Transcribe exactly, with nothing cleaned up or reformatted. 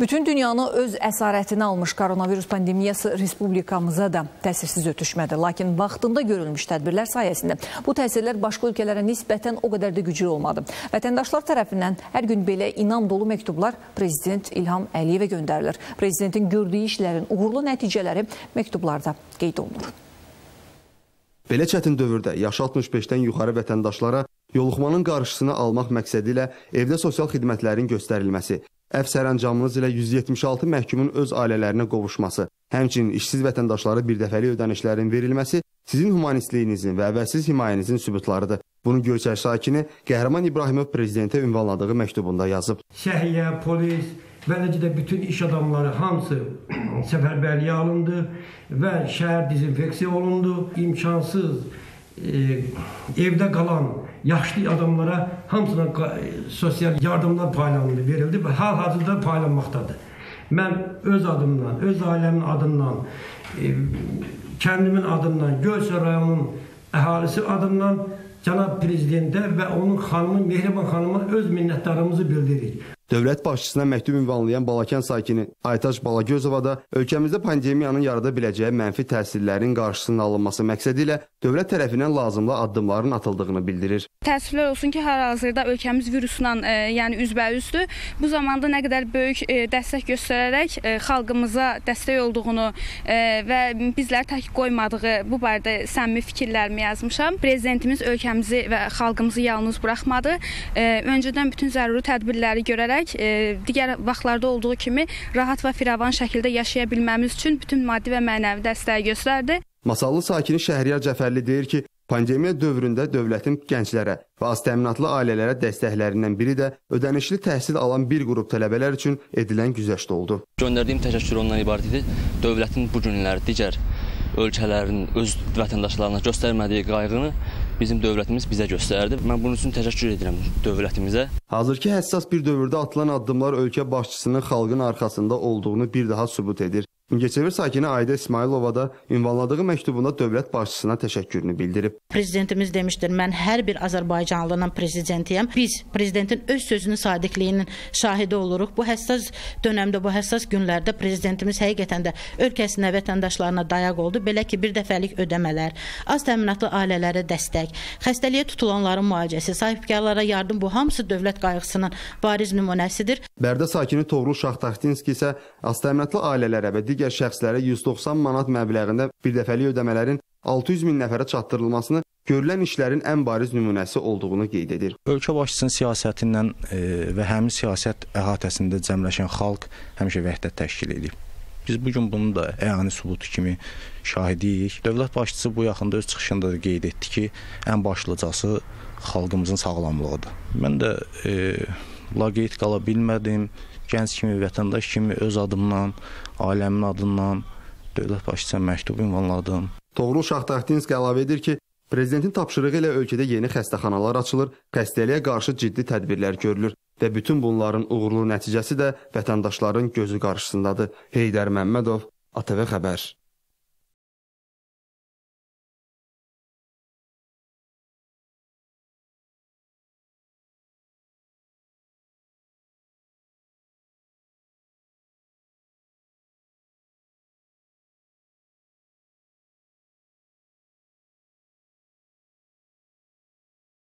Bütün dünyanı öz əsarətinə almış koronavirus pandemiyası respublikamıza da təsirsiz ötüşmədi. Lakin vaxtında görülmüş tədbirlər sayəsində bu təsirlər başqa ölkələrə nisbətən o qədər də güclü olmadı. Vətəndaşlar tərəfindən hər gün belə inam dolu məktublar Prezident İlham Aliyevə göndərilir. Prezidentin gördüyü işlərin uğurlu nəticələri məktublarda qeyd olunur. Belə çətin dövrdə yaşı altmış beşdən yuxarı vətəndaşlara yoluxmanın qarşısını almaq məqsədi ilə evdə sosial xidmətlərin göstərilməsi, əfv sərəncamınız ilə yüz yetmiş altı məhkumun öz ailələrinə qovuşması, həmçinin işsiz vətəndaşlara birdəfəlik ödənişlərin verilməsi sizin humanistliyinizin və əvvəlsiz himayənizin sübutlarıdır. Bunu Göyçək sakini Qəhriman İbrahimov prezidentə ünvanladığı məktubunda yazıb. Səhiyyə, polis və necə də bütün iş adamları hamısı səfərbərliyə alındı və şəhər dezinfeksiya olundu. İmkansız e, evdə qalan yaşlı adamlara hamısına sosial yardımlar paylandı, verildi və hal-hazırda paylanmaqdadır. Mən öz adımdan, öz ailəmin adından, e, kəndimin adından, Göyçə rayonunun əhalisi adından Cənab Prezidentə və onun xanımı Mehriban xanıma öz minnətdarımızı bildiririk. Dövlət başçısına məktub ünvanlayan Balakən sakini Aytaş Balagözova da ölkəmizdə pandemiyanın yarada biləcəyi mənfi təsirlərin qarşısının alınması məqsədi ilə dövlət tərəfindən lazımlı addımların atıldığını bildirir. Təəssüflər olsun ki, hal-hazırda ölkəmiz virusla e, yəni üzbəüzdür. Bu zamanda nə qədər böyük e, dəstək göstərərək e, xalqımıza dəstək olduğunu e, və bizləri tək qoymadığı bu barədə səmimi fikirlərimi yazmışam. Prezidentimiz ölkəmizi və xalqımızı yalnız buraxmadı. E, öncədən bütün zəruri tədbirləri görərək digər vaxtlarda olduğu kimi rahat və firavan şəkildə yaşaya bilməmiz üçün bütün maddi və mənəvi dəstəyi göstərdi. Masallı sakini Şəhriyar Cəfərli deyir ki, pandemiya dövründə dövlətin gənclərə və az təminatlı ailələrə dəstəklərindən biri də ödənişli təhsil alan bir qrup tələbələr üçün edilən güzəşt oldu. Göndərdiyim təşəkkür ondan ibarət idi. Dövlətin bu günləri digər ölkələrin öz vətəndaşlarına göstərmədiyi qayğını bizim dövlətimiz bizə göstərdi. Mən bunun üçün təşəkkür edirəm dövlətimizə. Hazır ki, həssas bir dövrdə atılan addımlar ölkə başçısının xalqın arxasında olduğunu bir daha sübut edir. Mingəçevir sakini Ayda İsmailova da ünvanladığı məktubunda dövlət başçısına təşəkkürünü bildirib. Prezidentimiz demişdir, mən hər bir Azərbaycanlının prezidentiyəm. Biz prezidentin öz sözünün sadiqliyinin şahidi oluruq. Bu həssas dönəmdə, bu həssas günlərdə prezidentimiz həqiqətən də ölkəsinə, vətəndaşlarına dayaq oldu. Belə ki, bir dəfəlik ödəmələr, az təminatlı ailələrə dəstək, xəstəliyə tutulanların müalicəsi, sahibkarlara yardım, bu hamısı dövlət qayğısının bariz nümunəsidir. Bərdə sakini Toğrul Şahtaxtinski isə az təminatlı ailələrə və digər şəxslərə yüz doxsan manat məbləğində birdəfəlik ödəmələrin altı yüz min nəfərə çatdırılmasını görülən işlərin ən bariz nümunəsi olduğunu qeyd edir. Ölkə başçısının siyasətindən və həmin siyasət əhatəsində cəmləşən xalq həmişə vəhdət təşkil edib. Biz bugün bunu da əyani sübutu kimi şahidiyik. Dövlət başçısı bu yaxında öz çıxışında da qeyd etdi ki, ən başlıcası xalqımızın sağlamlığıdır. Mən də e, laqeyd qala bilmədim. Gənc kimi, vətəndaş kimi öz adımdan, ailəmin adından dövlət başçısına məktub ünvanladım. Toğrul Şahtaxtinski əlavə edir ki, prezidentin tapşırığı ilə ölkədə yeni xəstəxanalar açılır, xəstəliyə qarşı ciddi tədbirlər görülür və bütün bunların uğurlu nəticəsi də vətəndaşların gözü qarşısındadır. Heydər Məmmədov, A T V Xəbər.